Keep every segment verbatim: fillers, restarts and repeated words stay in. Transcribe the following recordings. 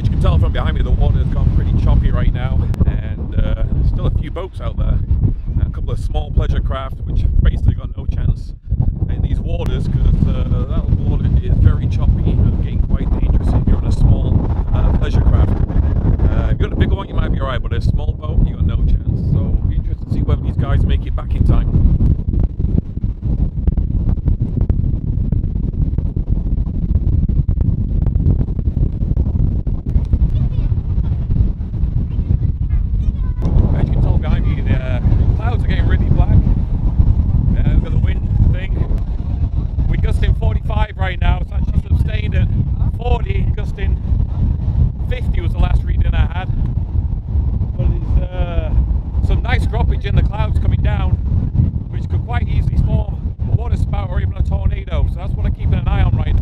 As you can tell from behind me, the water has gone pretty choppy right now, and uh, still a few boats out there, and a couple of small pleasure craft which have basically got no chance in these waters because uh, that water is very choppy and getting quite dangerous if you're on a small uh, pleasure craft. Uh, if you're on a bigger one you might be alright, but a small boat you got no chance. So it'll be interesting to see whether these guys make it back in time. In the clouds coming down, which could quite easily form a water spout or even a tornado, so that's what I'm keeping an eye on right now.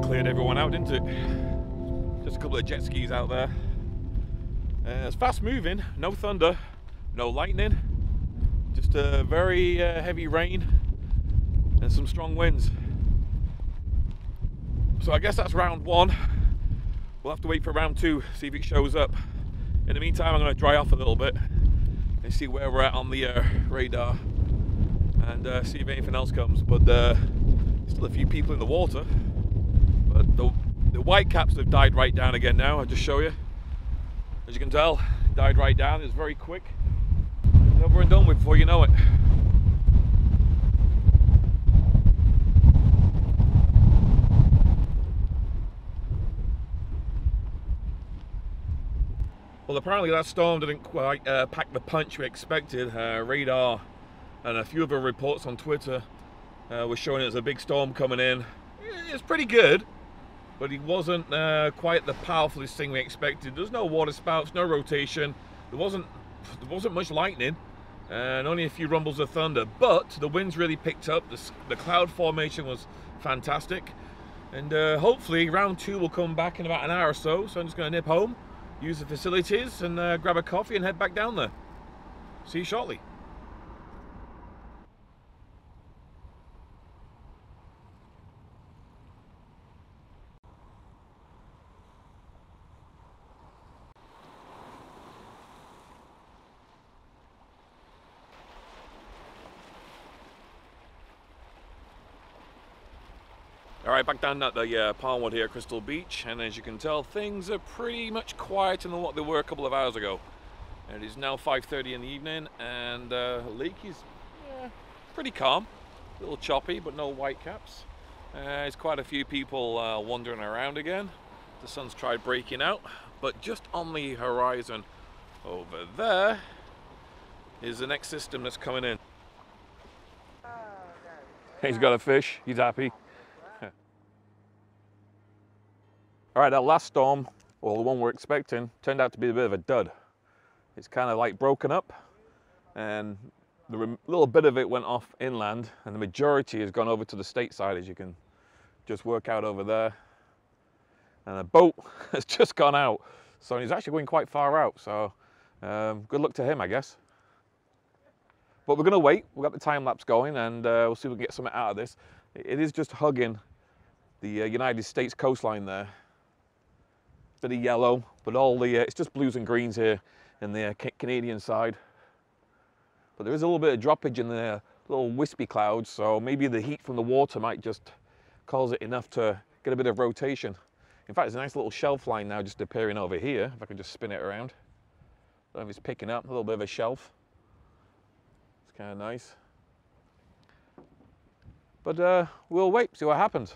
Cleared everyone out, didn't it? Just a couple of jet skis out there. Uh, it's fast moving, no thunder, no lightning, just a very uh, heavy rain and some strong winds. So I guess that's round one. We'll have to wait for round two, see if it shows up. In the meantime, I'm going to dry off a little bit and see where we're at on the uh, radar and uh, see if anything else comes. But uh, still a few people in the water. But the, the white caps have died right down again now, I'll just show you. As you can tell, died right down. It was very quick. And over and done with before you know it. Well, apparently that storm didn't quite uh, pack the punch we expected. Uh, radar and a few other reports on Twitter uh, were showing it was a big storm coming in. It's pretty good, but it wasn't uh, quite the powerfulest thing we expected. There's no water spouts, no rotation. There wasn't there wasn't much lightning, and only a few rumbles of thunder. But the winds really picked up. The, the cloud formation was fantastic, and uh, hopefully round two will come back in about an hour or so. So I'm just going to nip home, use the facilities and uh, grab a coffee and head back down there. See you shortly. Alright, back down at the uh, Palmwood here, Crystal Beach, and as you can tell, things are pretty much quieter than what they were a couple of hours ago. It is now five thirty in the evening, and the uh, lake is yeah, pretty calm, a little choppy, but no whitecaps. Uh, there's quite a few people uh, wandering around again. The sun's tried breaking out, but just on the horizon over there is the next system that's coming in. He's got a fish, he's happy. All right, that last storm, or the one we're expecting, turned out to be a bit of a dud. It's kind of like broken up, and the little bit of it went off inland, and the majority has gone over to the stateside, as you can just work out over there. And a boat has just gone out, so he's actually going quite far out, so um, good luck to him, I guess. But we're gonna wait, we've got the time lapse going, and uh, we'll see if we can get something out of this. It is just hugging the uh, United States coastline there. Bit of yellow, but all the uh, it's just blues and greens here in the uh, Canadian side. But there is a little bit of droppage in the little wispy clouds, so maybe the heat from the water might just cause it enough to get a bit of rotation. In fact, there's a nice little shelf line now just appearing over here. If I can just spin it around, I don't know if it's picking up a little bit of a shelf. It's kind of nice, but uh, we'll wait, see what happens.